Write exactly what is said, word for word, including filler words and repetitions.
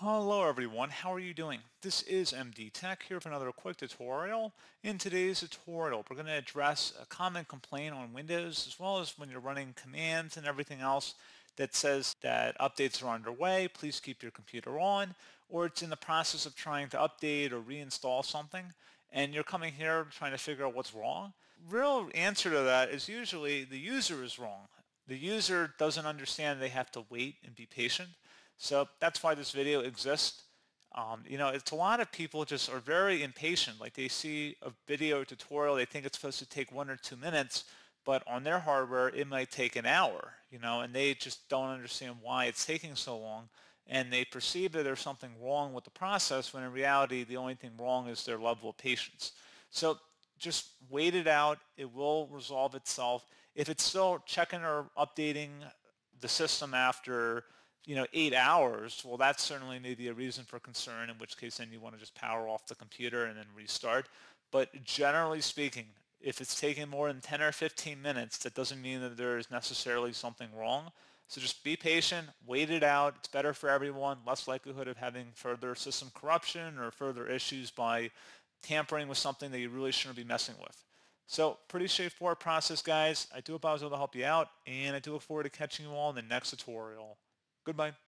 Hello everyone, how are you doing? This is M D Tech here for another quick tutorial. In today's tutorial, we're going to address a common complaint on Windows, as well as when you're running commands and everything else that says that updates are underway, please keep your computer on, or it's in the process of trying to update or reinstall something, and you're coming here trying to figure out what's wrong. Real answer to that is usually the user is wrong. The user doesn't understand they have to wait and be patient. So that's why this video exists. Um, you know, it's a lot of people just are very impatient. Like they see a video tutorial, they think it's supposed to take one or two minutes, but on their hardware, it might take an hour, you know, and they just don't understand why it's taking so long. And they perceive that there's something wrong with the process when in reality, the only thing wrong is their level of patience. So just wait it out. It will resolve itself. If it's still checking or updating the system after you know, eight hours, well, that's certainly maybe a reason for concern, in which case then you want to just power off the computer and then restart. But generally speaking, if it's taking more than ten or fifteen minutes, that doesn't mean that there is necessarily something wrong. So just be patient, wait it out. It's better for everyone, less likelihood of having further system corruption or further issues by tampering with something that you really shouldn't be messing with. So pretty straightforward process, guys. I do hope I was able to help you out, and I do look forward to catching you all in the next tutorial. Goodbye.